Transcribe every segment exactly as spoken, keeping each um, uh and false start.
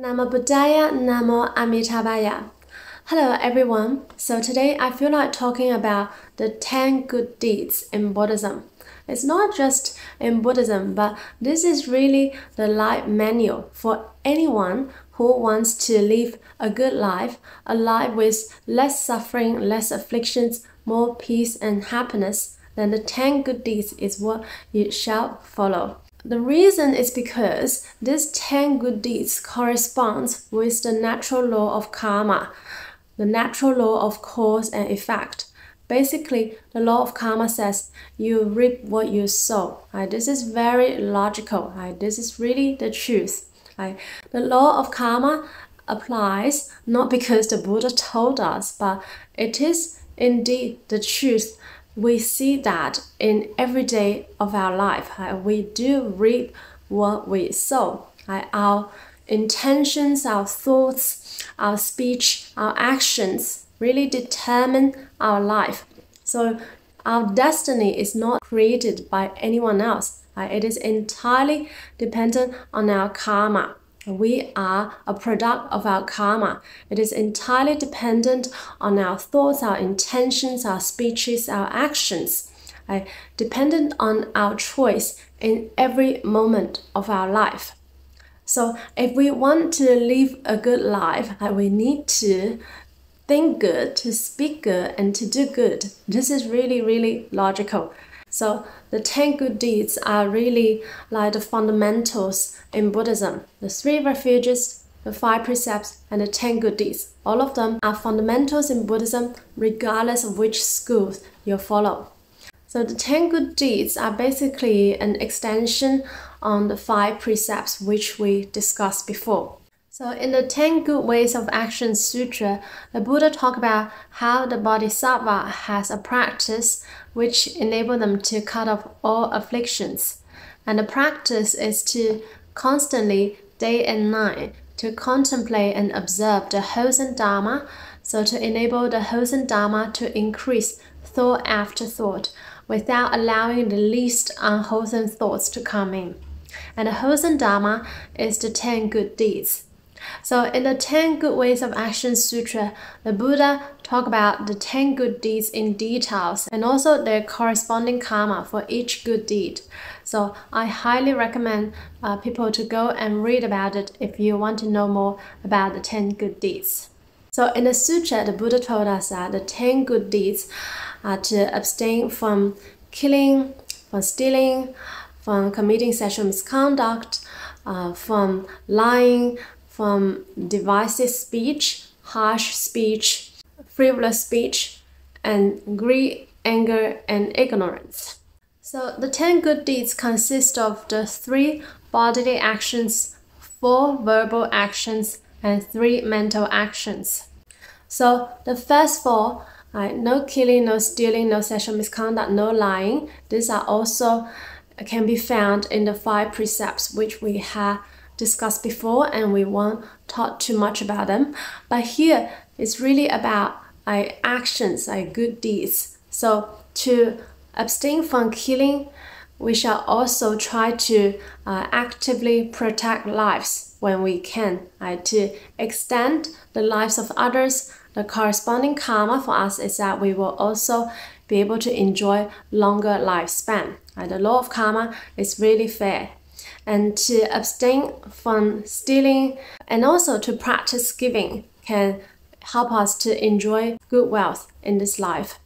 Namo Buddhaya, Namo Amitabhaya. Hello everyone. So today I feel like talking about the ten good deeds in Buddhism. It's not just in Buddhism, but this is really the life manual for anyone who wants to live a good life, a life with less suffering, less afflictions, more peace and happiness. Then the ten good deeds is what you shall follow. The reason is because these ten good deeds corresponds with the natural law of karma, the natural law of cause and effect. Basically, the law of karma says you reap what you sow. Right? This is very logical. Right? This is really the truth. Right? The law of karma applies not because the Buddha told us, but it is indeed the truth. We see that in every day of our life. Right? We do reap what we sow. Right? Our intentions, our thoughts, our speech, our actions really determine our life. So our destiny is not created by anyone else. Right? It is entirely dependent on our karma. We are a product of our karma. It is entirely dependent on our thoughts, our intentions, our speeches, our actions, right? Dependent on our choice in every moment of our life. So if we want to live a good life, right, we need to think good, to speak good, and to do good. This is really, really logical. So the ten good deeds are really like the fundamentals in Buddhism. The three refuges, the five precepts, and the ten good deeds. All of them are fundamentals in Buddhism regardless of which school you follow. So the ten good deeds are basically an extension on the five precepts which we discussed before. So in the Ten Good Ways of Action Sutra, the Buddha talked about how the Bodhisattva has a practice which enables them to cut off all afflictions. And the practice is to constantly, day and night, to contemplate and observe the wholesome dharma, so to enable the wholesome dharma to increase thought after thought, without allowing the least unwholesome thoughts to come in. And the wholesome dharma is the ten good deeds. So in the Ten Good Ways of Action Sutra, the Buddha talked about the ten good deeds in details and also their corresponding karma for each good deed. So I highly recommend uh, people to go and read about it if you want to know more about the ten good deeds. So in the sutra, the Buddha told us that the ten good deeds are to abstain from killing, from stealing, from committing sexual misconduct, uh, from lying, from divisive speech, harsh speech, frivolous speech, and greed, anger, and ignorance. So the ten good deeds consist of the three bodily actions, four verbal actions, and three mental actions. So the first four, right, no killing, no stealing, no sexual misconduct, no lying, these are also can be found in the five precepts which we have discussed before, and we won't talk too much about them. But here it's really about uh, actions, uh, good deeds. So to abstain from killing, we shall also try to uh, actively protect lives when we can, uh, to extend the lives of others. The corresponding karma for us is that we will also be able to enjoy longer lifespan. Uh, the law of karma is really fair. And to abstain from stealing and also to practice giving can help us to enjoy good wealth in this life.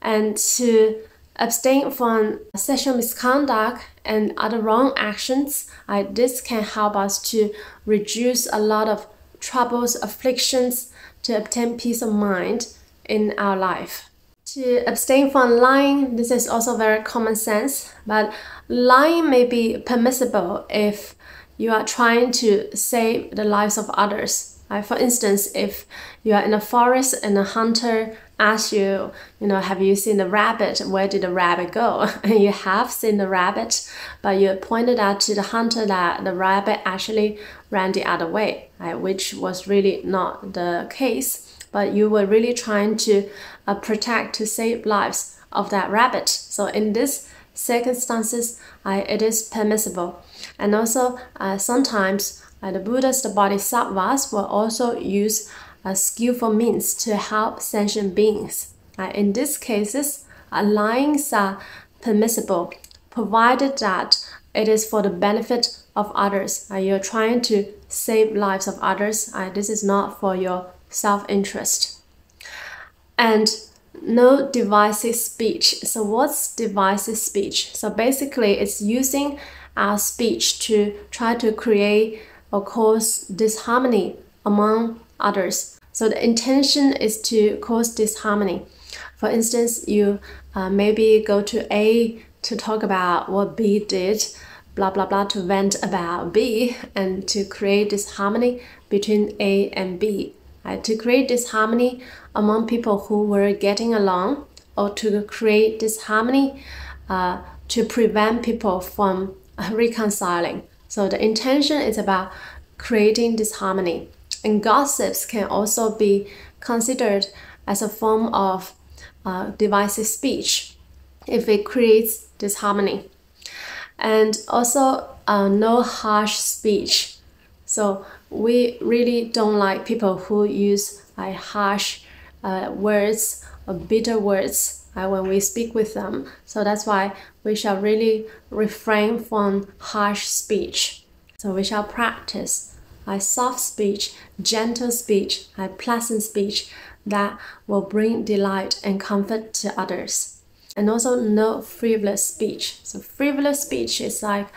And to abstain from sexual misconduct and other wrong actions, I, this can help us to reduce a lot of troubles, afflictions, to obtain peace of mind in our life. To abstain from lying, this is also very common sense, but lying may be permissible if you are trying to save the lives of others. Right? For instance, if you are in a forest and a hunter asks you, you know, have you seen the rabbit? Where did the rabbit go? And you have seen the rabbit, but you pointed out to the hunter that the rabbit actually ran the other way, right? Which was really not the case. But you were really trying to uh, protect, to save lives of that rabbit. So in these circumstances, uh, it is permissible. And also uh, sometimes Uh, the Buddhas, the Bodhisattvas, will also use uh, skillful means to help sentient beings. Uh, in these cases, uh, lyings are permissible, provided that it is for the benefit of others. Uh, you're trying to save lives of others. Uh, this is not for your self-interest. And no divisive speech. So what's divisive speech? So basically, it's using our speech to try to create or cause disharmony among others. So the intention is to cause disharmony. For instance, you uh, maybe go to A to talk about what B did, blah, blah, blah, to vent about B and to create disharmony between A and B. Right? To create disharmony among people who were getting along, or to create disharmony uh, to prevent people from reconciling. So the intention is about creating disharmony. And gossips can also be considered as a form of uh, divisive speech if it creates disharmony. And also uh, no harsh speech. So we really don't like people who use uh, harsh uh, words or bitter words uh, when we speak with them. So that's why we shall really refrain from harsh speech. So we shall practice uh, soft speech, gentle speech, uh, pleasant speech that will bring delight and comfort to others. And also no frivolous speech. So frivolous speech is like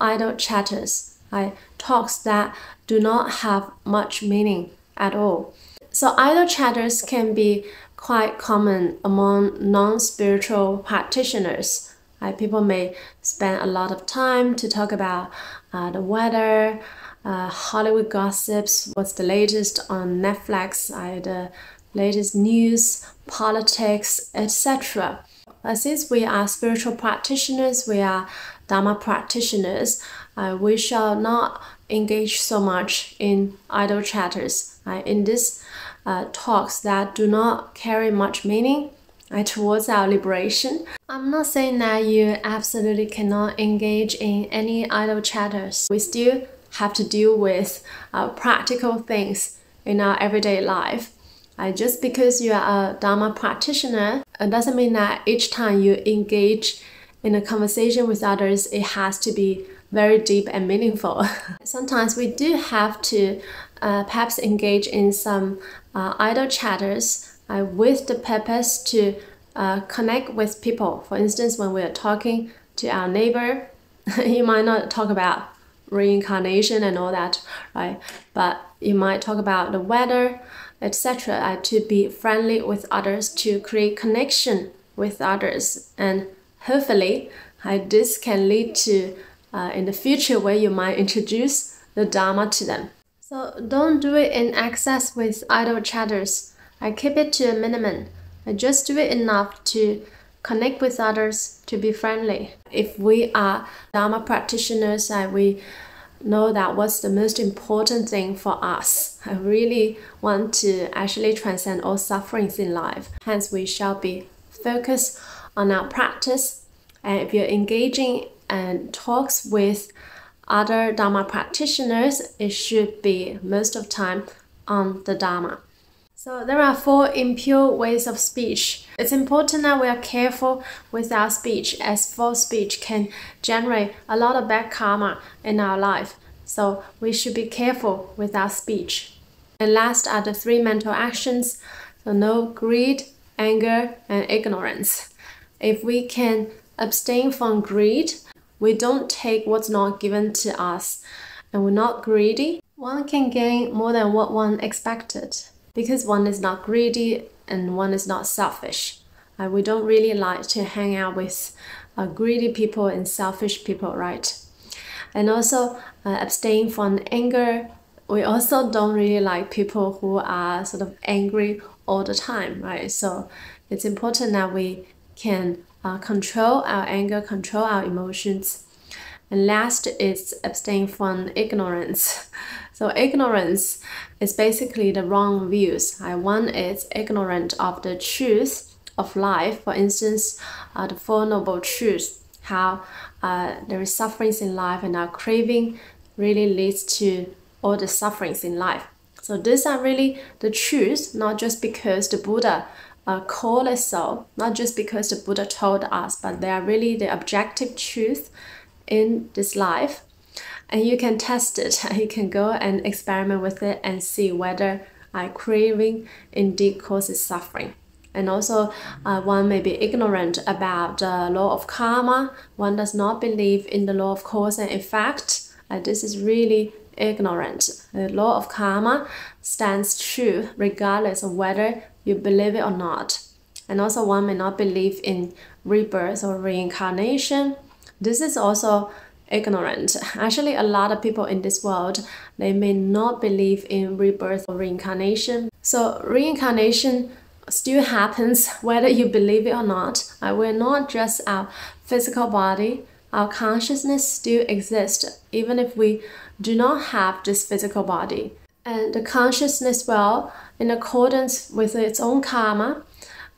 idle chatters, uh, talks that do not have much meaning at all. So idle chatters can be quite common among non-spiritual practitioners. Uh, people may spend a lot of time to talk about uh, the weather, uh, Hollywood gossips, what's the latest on Netflix, uh, the latest news, politics, et cetera. Uh, since we are spiritual practitioners, we are Dharma practitioners, uh, we shall not engage so much in idle chatters, uh, in these uh, talks that do not carry much meaning uh, towards our liberation. I'm not saying that you absolutely cannot engage in any idle chatters. We still have to deal with uh, practical things in our everyday life. Uh, just because you are a Dharma practitioner, it doesn't mean that each time you engage in a conversation with others, it has to be very deep and meaningful. Sometimes we do have to uh, perhaps engage in some uh, idle chatters uh, with the purpose to uh, connect with people. For instance, when we are talking to our neighbor, you might not talk about reincarnation and all that, right? But you might talk about the weather, et cetera, uh, to be friendly with others, to create connection with others. And hopefully, uh, this can lead to Uh, in the future where you might introduce the Dharma to them. So don't do it in excess with idle chatters. I keep it to a minimum. I just do it enough to connect with others, to be friendly. If we are Dharma practitioners, uh, we know that what's the most important thing for us. I really want to actually transcend all sufferings in life. Hence, we shall be focused on our practice. And if you're engaging and talks with other Dharma practitioners, it should be most of the time on the Dharma. So there are four impure ways of speech. It's important that we are careful with our speech, as false speech can generate a lot of bad karma in our life. So we should be careful with our speech. And last are the three mental actions. So no greed, anger, and ignorance. If we can abstain from greed, we don't take what's not given to us, and we're not greedy. One can gain more than what one expected, because one is not greedy and one is not selfish. Uh, we don't really like to hang out with uh, greedy people and selfish people, right? And also uh, abstain from anger. We also don't really like people who are sort of angry all the time, right? So it's important that we can Uh, control our anger, control our emotions. And last is abstain from ignorance. So ignorance is basically the wrong views. Uh, one is ignorant of the truth of life. For instance, uh, the Four Noble Truths, how uh, there is sufferings in life, and our craving really leads to all the sufferings in life. So these are really the truths, not just because the Buddha uh, called us so, not just because the Buddha told us, but they are really the objective truth in this life. And you can test it, you can go and experiment with it and see whether our craving indeed causes suffering. And also uh, one may be ignorant about the law of karma, one does not believe in the law of cause and effect. Uh, this is really ignorant. The law of karma stands true regardless of whether you believe it or not. And also one may not believe in rebirth or reincarnation. This is also ignorant. Actually, a lot of people in this world, they may not believe in rebirth or reincarnation. So reincarnation still happens whether you believe it or not. We're not just our physical body. Our consciousness still exists even if we do not have this physical body. And the consciousness will, in accordance with its own karma,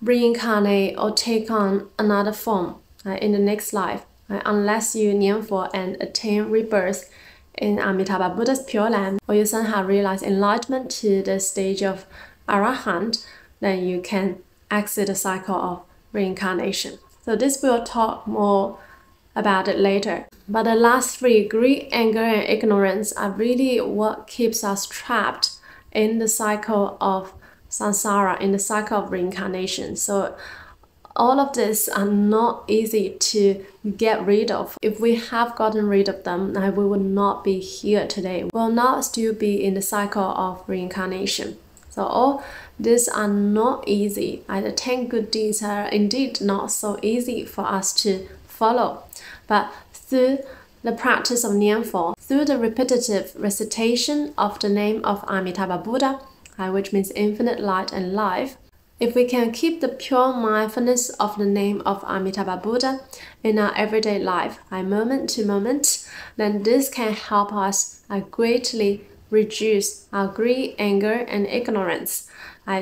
reincarnate or take on another form right, in the next life. Right, unless you Nianfo and attain rebirth in Amitabha Buddha's Pure Land, or you somehow realize enlightenment to the stage of arahant, then you can exit the cycle of reincarnation. So this we'll talk more about it later. But the last three, greed, anger, and ignorance, are really what keeps us trapped in the cycle of samsara, in the cycle of reincarnation. So all of these are not easy to get rid of. If we have gotten rid of them, we would not be here today. We will not still be in the cycle of reincarnation. So all these are not easy. The ten good deeds are indeed not so easy for us to follow. But through the practice of Nianfo, through the repetitive recitation of the name of Amitabha Buddha, which means infinite light and life, if we can keep the pure mindfulness of the name of Amitabha Buddha in our everyday life, moment to moment, then this can help us greatly reduce our greed, anger, and ignorance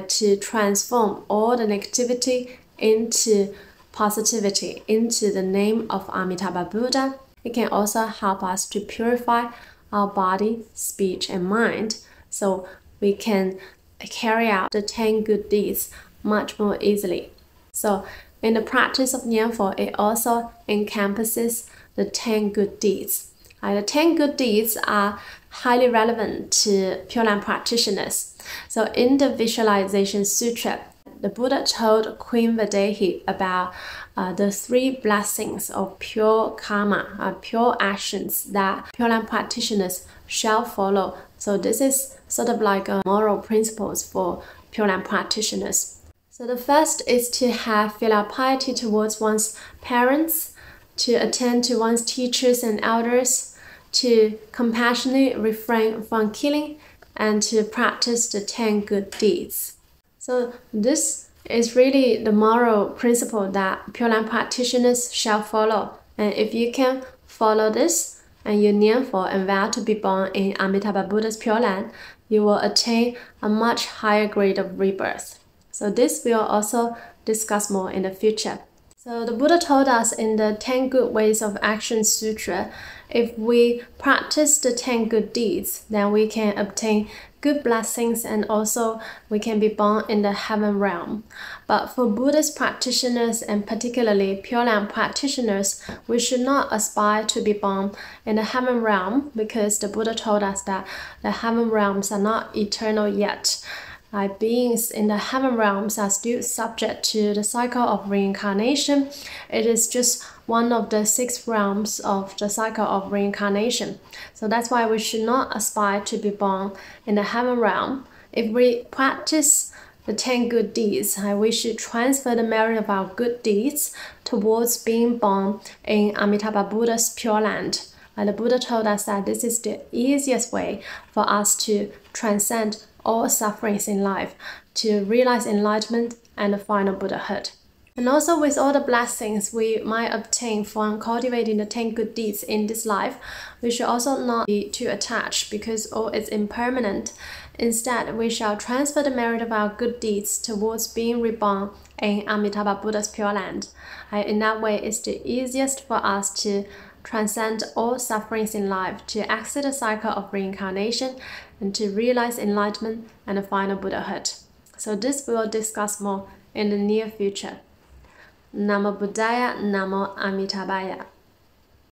to transform all the negativity into positivity, into the name of Amitabha Buddha. It can also help us to purify our body, speech, and mind, so we can carry out the ten good deeds much more easily. So in the practice of Nianfo, it also encompasses the ten good deeds. Uh, the ten good deeds are highly relevant to Pure Land practitioners. So in the Visualisation Sutra, the Buddha told Queen Videhi about uh, the three blessings of pure karma, uh, pure actions that Pure Land practitioners shall follow. So this is sort of like a moral principles for Pure Land practitioners. So the first is to have filial piety towards one's parents, to attend to one's teachers and elders, to compassionately refrain from killing, and to practice the ten good deeds. So this is really the moral principle that Pure Land practitioners shall follow. And if you can follow this, and you Nianfo and vow to be born in Amitabha Buddha's Pure Land, you will attain a much higher grade of rebirth. So this we will also discuss more in the future. So the Buddha told us in the Ten Good Ways of Action Sutra, if we practice the ten good deeds, then we can obtain good blessings and also we can be born in the heaven realm. But for Buddhist practitioners and particularly Pure Land practitioners, we should not aspire to be born in the heaven realm because the Buddha told us that the heaven realms are not eternal yet. Uh, beings in the heaven realms are still subject to the cycle of reincarnation. It is just one of the six realms of the cycle of reincarnation. So that's why we should not aspire to be born in the heaven realm. If we practice the ten good deeds, we should transfer the merit of our good deeds towards being born in Amitabha Buddha's Pure Land. And the Buddha told us that this is the easiest way for us to transcend all sufferings in life, to realize enlightenment and the final Buddhahood. And also with all the blessings we might obtain from cultivating the ten good deeds in this life, we should also not be too attached because all is impermanent. Instead, we shall transfer the merit of our good deeds towards being reborn in Amitabha Buddha's Pure Land. In that way, it's the easiest for us to transcend all sufferings in life, to exit the cycle of reincarnation, and to realize enlightenment and the final Buddhahood. So this we will discuss more in the near future. Namo Buddhaya, Namo Amitabhaya.